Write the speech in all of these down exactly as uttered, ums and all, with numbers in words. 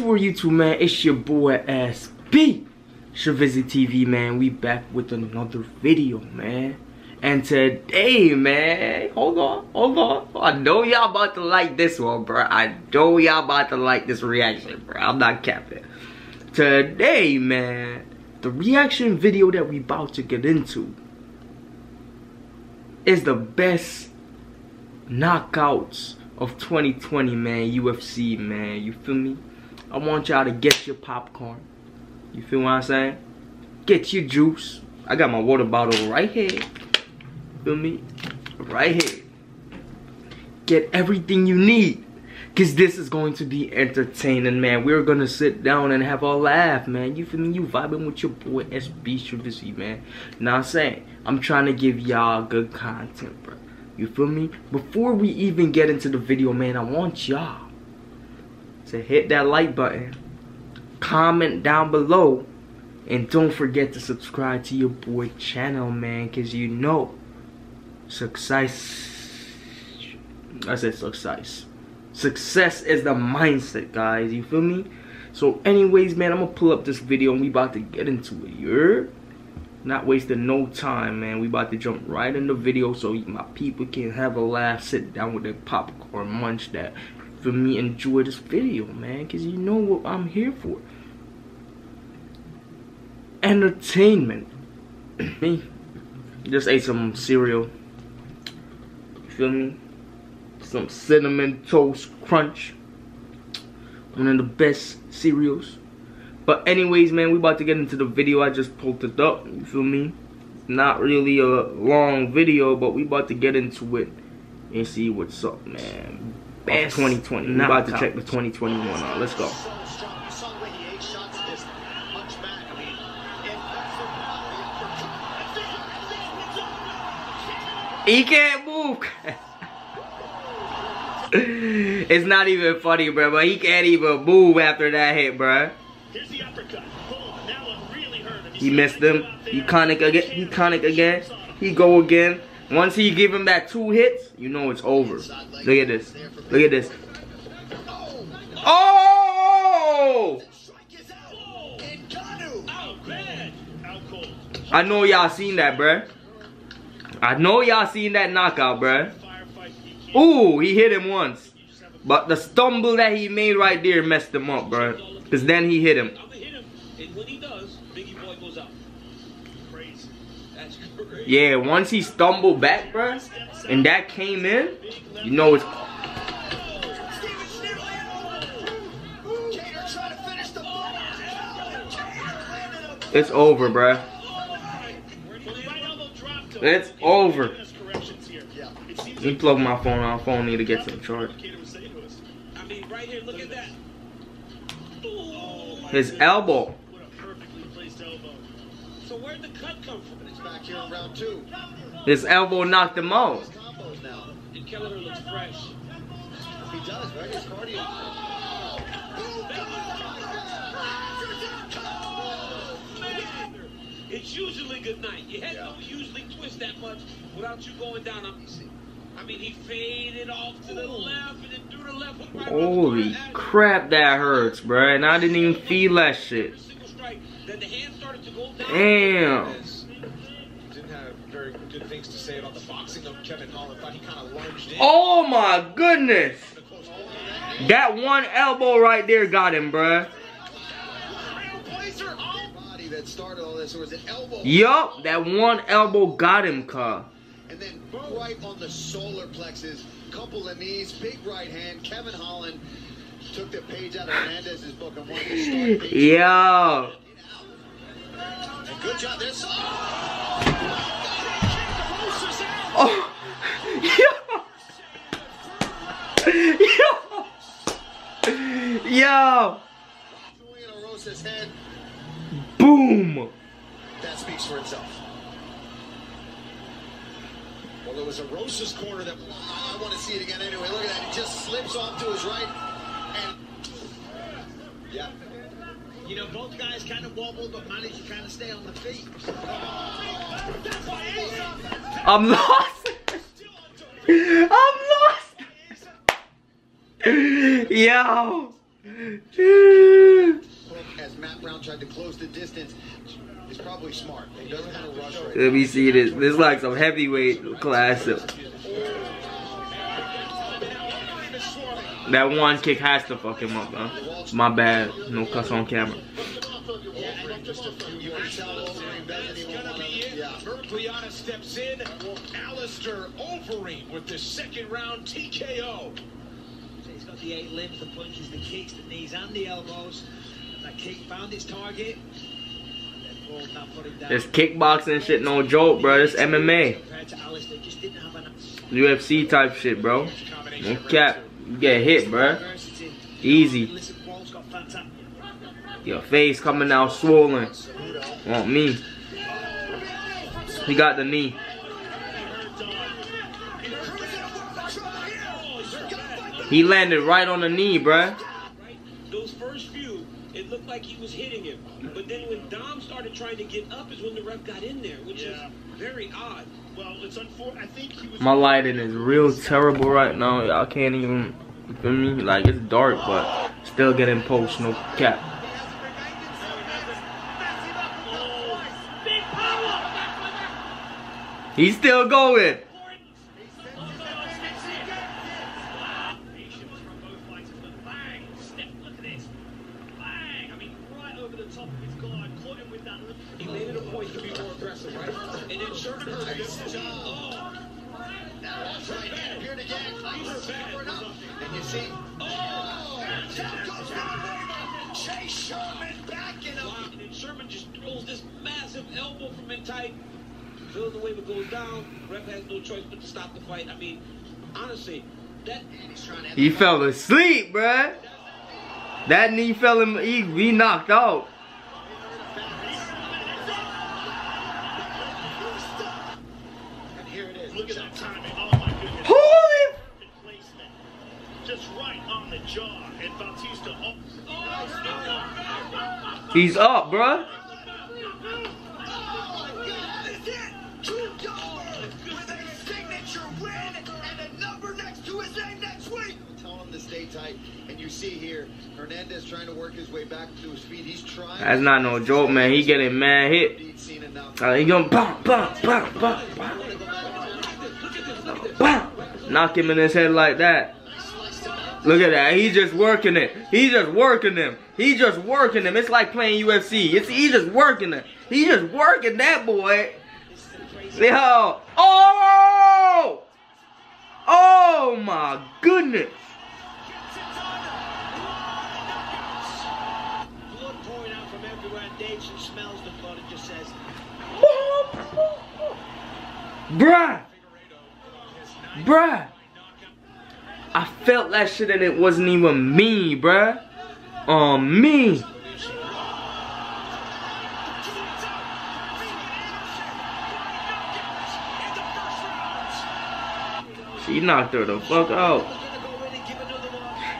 What's word, YouTube, man? It's your boy S B, Shavizzy T V, man. We back with another video, man. And today, man, hold on, hold on. I know y'all about to like this one, bro. I know y'all about to like this reaction, bro. I'm not capping. Today, man, the reaction video that we about to get into is the best knockouts of twenty twenty, man. U F C, man. You feel me? I want y'all to get your popcorn. You feel what I'm saying? Get your juice. I got my water bottle right here. Feel me? Right here. Get everything you need, because this is going to be entertaining, man. We're going to sit down and have a laugh, man. You feel me? You vibing with your boy S B Shavizzy, man. Now I'm saying, I'm trying to give y'all good content, bro. You feel me? Before we even get into the video, man, I want y'all to hit that like button, comment down below, and don't forget to subscribe to your boy channel, man, because you know success, I said success, success is the mindset, guys. You feel me? So anyways, man, I'm gonna pull up this video and we about to get into it. You're not wasting no time, man. We about to jump right in the video so my people can have a laugh, sit down with their popcorn, munch that. For me, enjoy this video, man, because you know what I'm here for. Entertainment. Me. Just ate some cereal. You feel me? Some Cinnamon Toast Crunch. One of the best cereals. But anyways, man, we about to get into the video. I just pulled it up, you feel me? It's not really a long video, but we about to get into it and see what's up, man. Best twenty twenty. We about to check the twenty twenty-one out. Let's go. He can't move. It's not even funny, bro, but he can't even move after that hit, bro. Here's the uppercut. Oh, that one really hurt him. He missed him. Iconic again. Iconic again. He go again. Once he give him that two hits, you know it's over. Look at this. Look at this. Oh! I know y'all seen that, bruh. I know y'all seen that knockout, bruh. Ooh, he hit him once. But the stumble that he made right there messed him up, bruh. Because then he hit him. I'm gonna hit him, and when he does, Biggie Boy goes out. Crazy. That's crazy. Yeah, once he stumbled back, bruh, and that came in, you know it's. It's over, bruh. It's over. Let me plug my phone out. Phone need to get some charge. I mean, right here, look at that. His elbow. What a perfectly placed elbow. So where'd the cut come from? It's back here in round two. His elbow knocked him out. And Keller looks fresh. He does, right? His cardio. It's usually good night. Your head don't usually twist that much without you going down. I'm easy. I mean, he faded off to the left and then threw the left hook right. Holy crap, that hurts, bruh. And I didn't even feel that shit. Damn. Didn't have very good things to say about the boxing of Kevin Holland. Thought he kind of lunged in. Oh my goodness. That one elbow right there got him, bruh. Yup, that one elbow got him, cuz. And then right on the solar plexus, couple of knees, big right hand. Kevin Holland took the page out of Hernandez's book and wanted to start. Yo. And good job there. Oh. Yo. Yo. Yo. Julian Rosa's head. Boom. That speaks for itself. Well, it was a Rosa's corner that I want to see it again anyway. Look at that. It just slips off to his right. And yeah. You know, both guys kind of wobbled, but managed to kind of stay on the feet. I'm lost. I'm lost. Yo. Matt Brown tried to close the distance. He's probably smart. He doesn't have to rush right now. Let me see this. This is like some heavyweight classic. That one kick has to fuck him up, huh? My bad. No cuss on camera. Murkliana steps in. Allister Overeem with the second round T K O. He's got the eight limbs, the punches, the kicks, the knees, and the elbows. And that kick found its target. This kickboxing shit, no joke, bro. This M M A. U F C type shit, bro. No cap. You get hit, bro. Easy. Your face coming out swollen. Want me. He got the knee. He landed right on the knee, bruh. Those first few, it looked like he was hitting him. But then when Dom started trying to get up is when the ref got in there, which yeah. is very odd. Well, it's unfortunate. I think he was... My lighting is real terrible right now. Y'all can't even... You feel me? Like, it's dark, but still getting post, no cap. He's still going. He made it a point to be more aggressive, right? And then Sherman hurt him. Oh. That's right. Appeared again. And you see. Oh. Down goes Robin. Chase Sherman back in up. And then Sherman just throws this massive elbow from in tight. Feels the wave it goes down. Ref has no choice but to stop the fight. I mean, honestly, that he's trying to have He fell asleep, bruh. That knee fell him. He, he knocked out. Look at that timing. Oh my goodness. Holy placement. Just right on the jaw. And Bautista up. Oh, no. He's up, bruh. Oh my god, that's it! Two dollars with a signature win and a number next to his name next week. Tell him to stay tight. And you see here, Hernandez trying to work his way back to his feet. He's trying. That's not no joke, man. He getting mad hit. Uh, he gonna bump, bump, bump, bump, bump. Bam! Knock him in his head like that. Look at that. He's just working it. He's just working him. He's just working him. It's like playing U F C. It's he's just working it. He's just working that boy. Yo! Oh! Oh my goodness! Blood pouring out from everywhere. Davidson smells the blood and just says, "Bruh." Bruh, I felt that shit and it wasn't even me, bruh. On um, me. She knocked her the fuck out.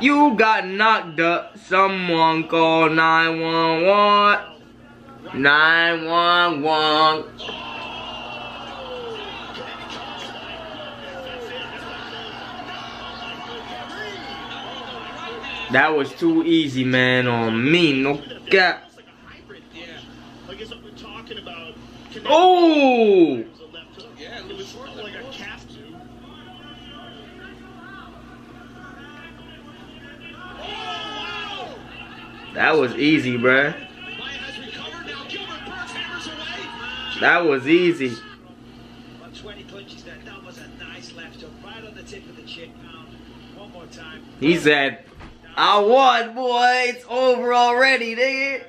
You got knocked up. Someone call nine one one. nine one one. That was too easy, man, on me, no cap. Oh! That was easy, bruh. That was easy. He said... I won, boy. It's over already, nigga.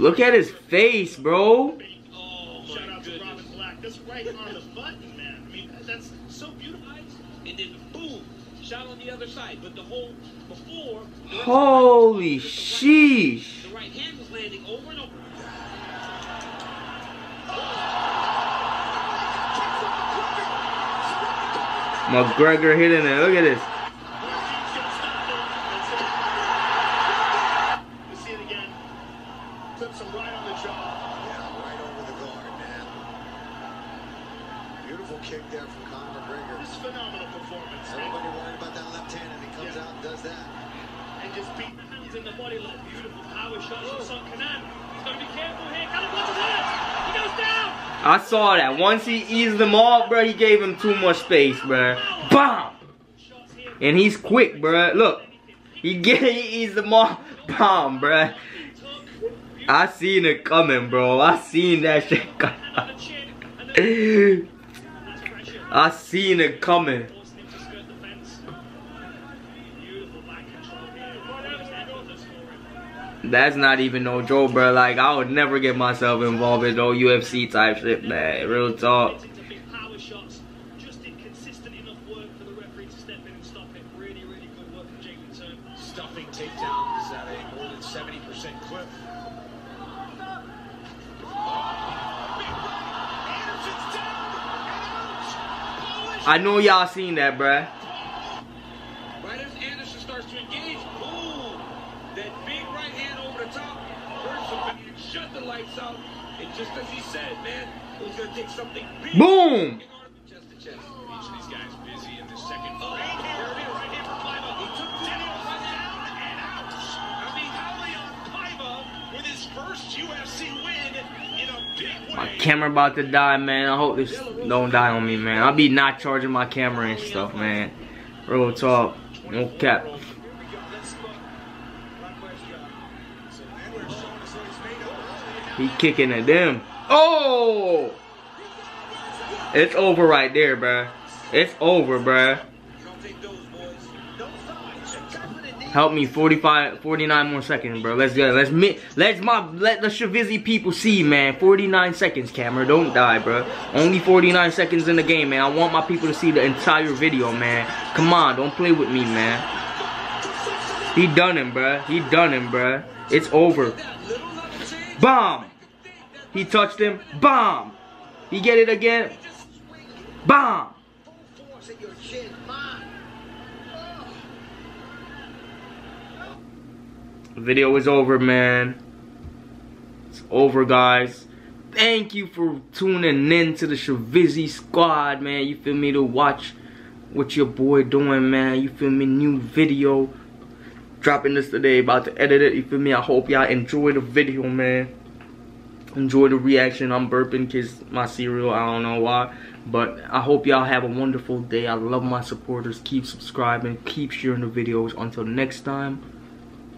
Look at his face, bro. Shout out to Robin Black. That's right on the button, man. I mean, that's so beautiful. And then boom. Shot on the other side, but the whole before. The Holy sheesh! The right hand was landing over and over. McGregor hitting it. Look at this. just beat the hands in the body like beautiful power shots from Son Kanan. He's got to be careful here. Callum Waters hurt. He goes down. I saw that. Once he eased them all, bro, he gave him too much space, bro. Bomb. And he's quick, bro. Look. He get he eased them all. Bomb, bro. I seen it coming, bro. I seen that shit coming. I seen it coming. That's not even no joke, bro. Like, I would never get myself involved in no U F C type shit, man. Real talk. I know y'all seen that, bruh. Right as Anderson starts to engage, boom! That big right hand over the top hurts him and shut the lights out. And just as he said, man, it was gonna take something big. Boom! Chest to chest. Each of these guys busy in the second oh, right here, right here for Clive. He took Daniels down and out. I mean, Howlion Clive with his first U F C win in a big way. My camera about to die, man. I hope this don't die on me, man. I'll be not charging my camera and stuff, man. Real talk. No cap. He kicking at them. Oh! It's over right there, bruh. It's over, bruh. Help me, forty-five, forty-nine more seconds, bro. Let's go. Let's mi let's my let the Shavizzy people see, man. forty-nine seconds, camera. Don't die, bro. Only forty-nine seconds in the game, man. I want my people to see the entire video, man. Come on, don't play with me, man. He done him, bro. He done him, bro. It's over. Bomb. He touched him. Bomb. He get it again. Bomb. Video is over, man. It's over, guys. Thank you for tuning in to the Shavizzy squad, man. You feel me? To watch what your boy doing, man. You feel me? New video. Dropping this today. About to edit it. You feel me? I hope y'all enjoy the video, man. Enjoy the reaction. I'm burping because my cereal. I don't know why. But I hope y'all have a wonderful day. I love my supporters. Keep subscribing. Keep sharing the videos. Until next time.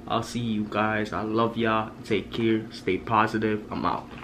I'll see you guys. I love y'all. Take care. Stay positive. I'm out.